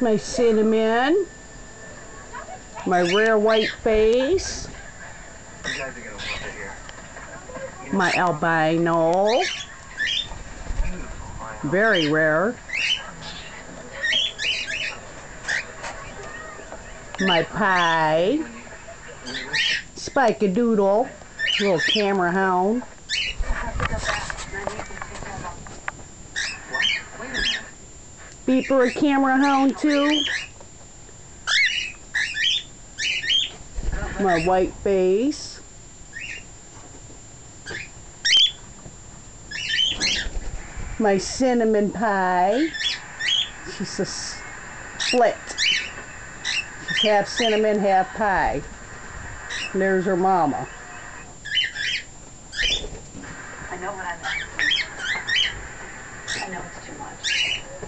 my cinnamon, my rare white face, my albino, very rare, my pie, Spike-a-Doodle, little camera hound, Beeper a camera hound too, my white face, my cinnamon pie, she's a split, she's half cinnamon, half pie, and there's her mama. I know what I know. I know it's too much.